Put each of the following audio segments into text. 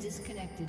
Disconnected.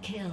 Kill.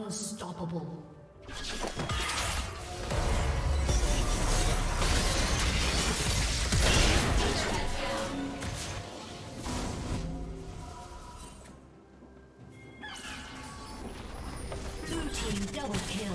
Unstoppable. Blue team double kill.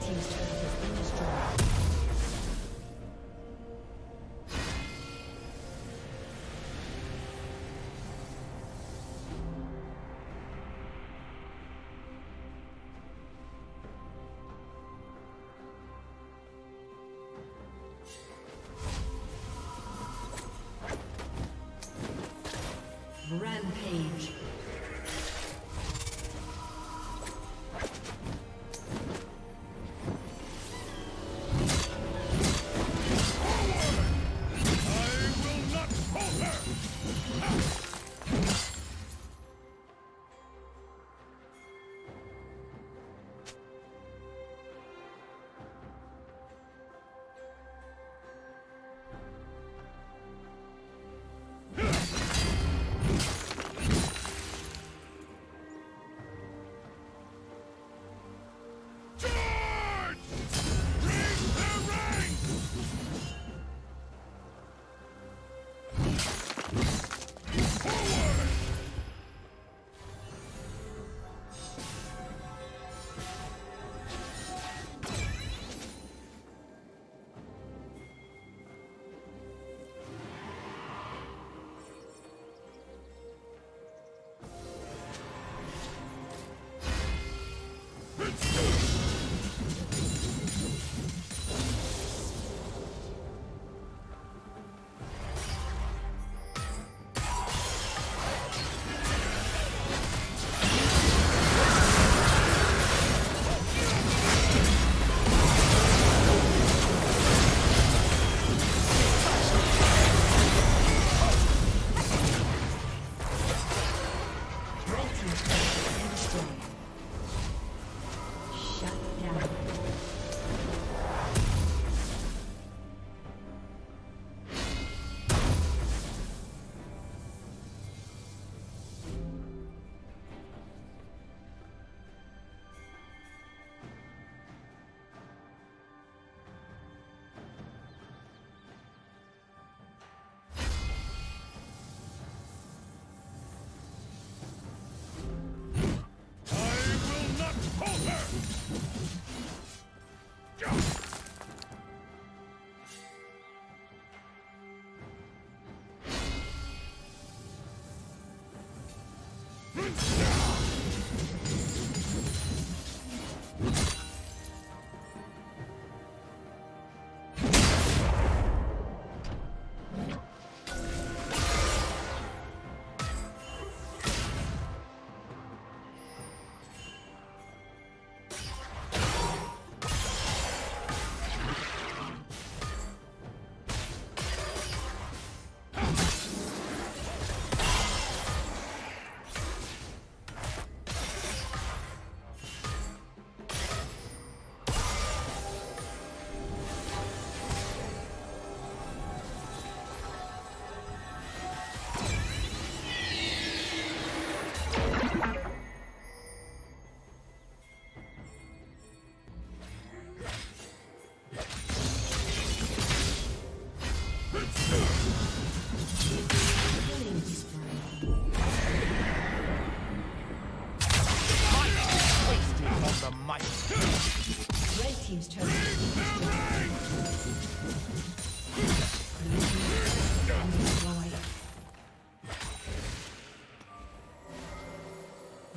Team's turret has been destroyed. Rampage.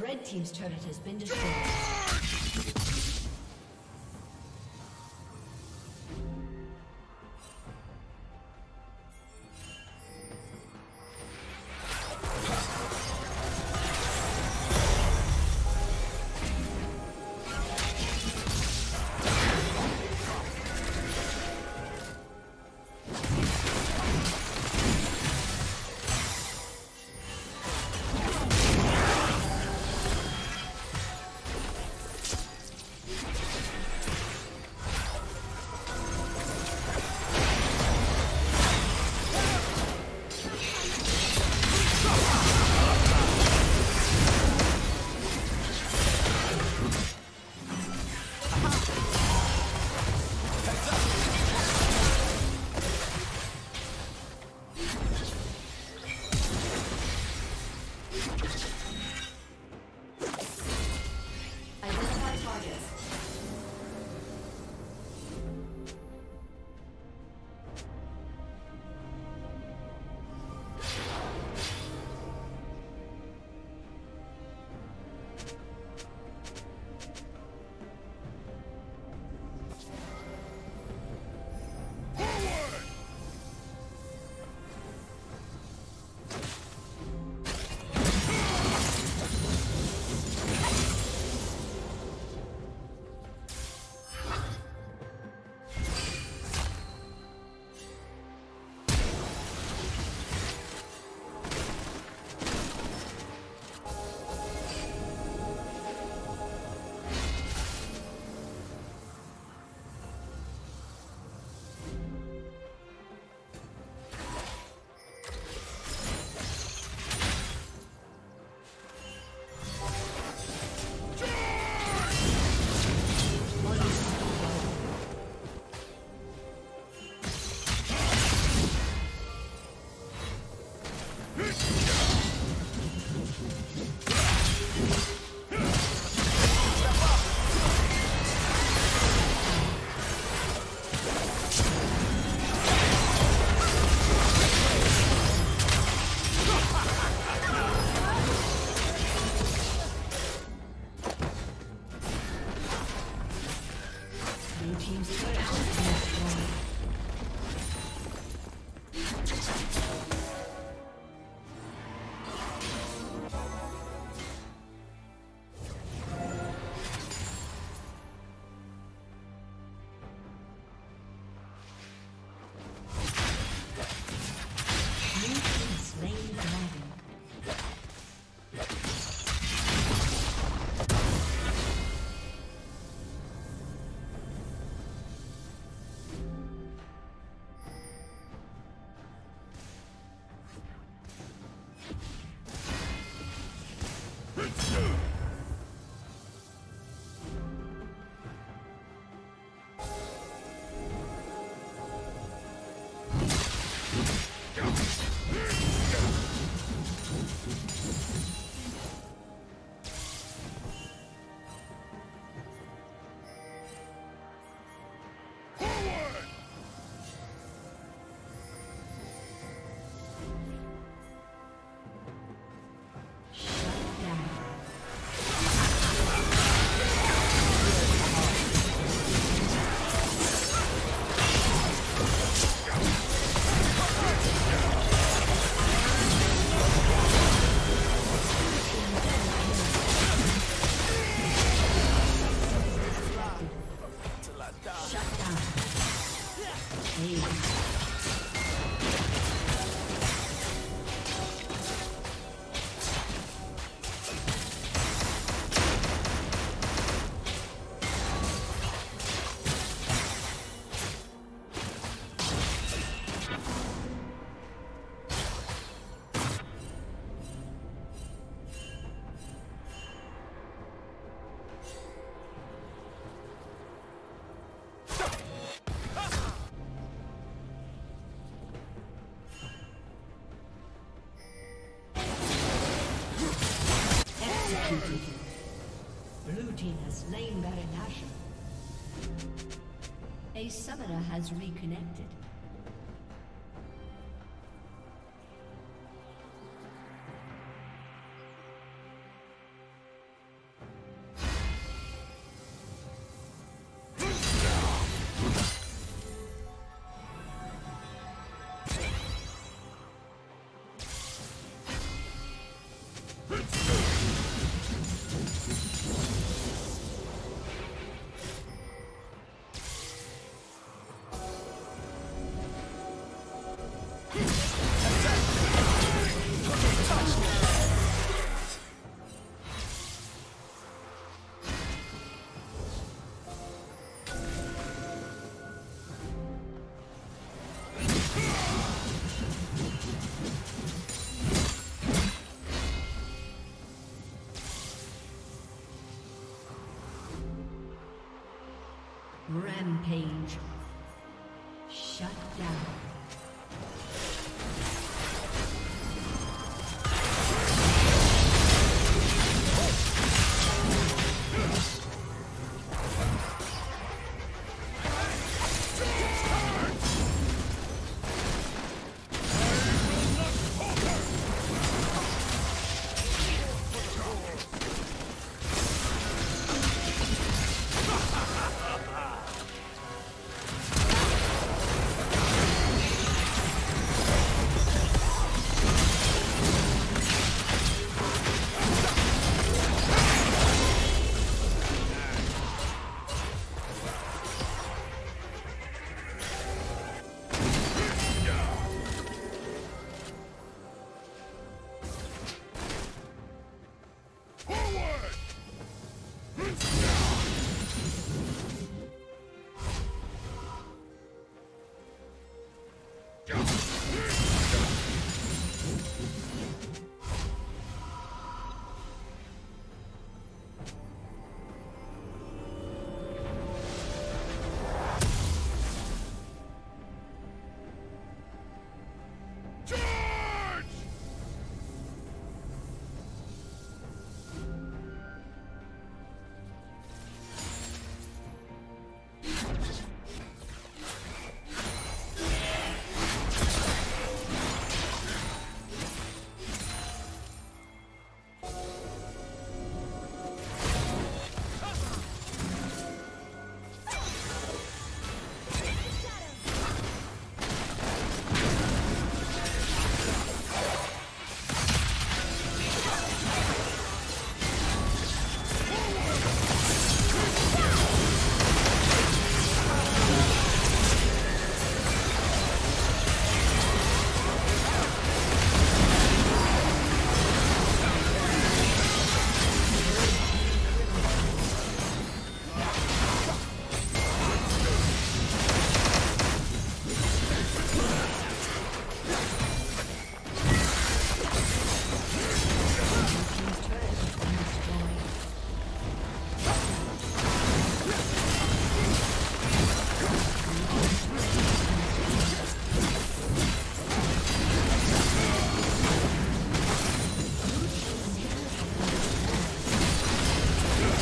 Red Team's turret has been destroyed. team's turret has been destroyed. Blue team has slain Baron Nashor. A summoner has reconnected. Rampage. Shut down.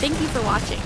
Thank you for watching.